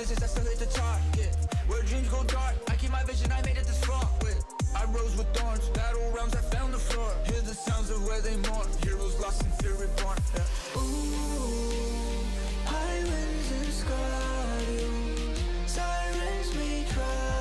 this is escalate the target. Where dreams go dark, I keep my vision, I made it this far. I rose with thorns, battle rounds, I found the floor. Hear the sounds of where they mourn, heroes lost in fear reborn. Yeah. Ooh, highways and scarred, sirens may try to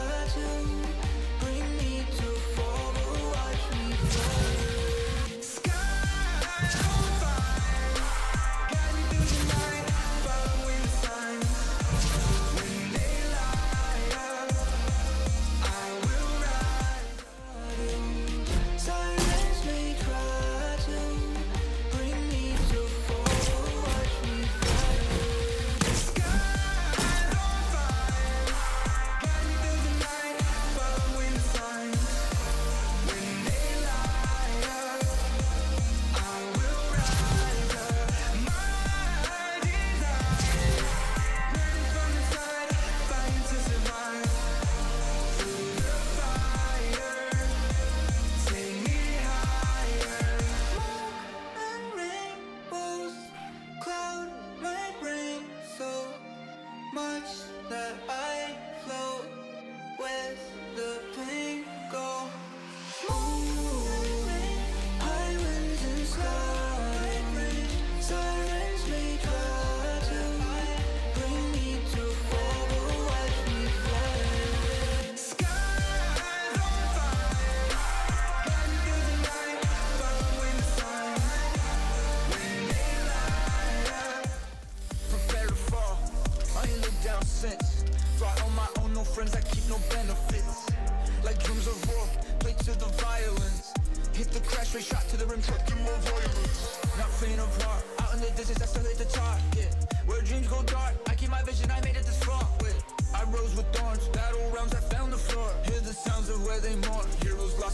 heroes lost.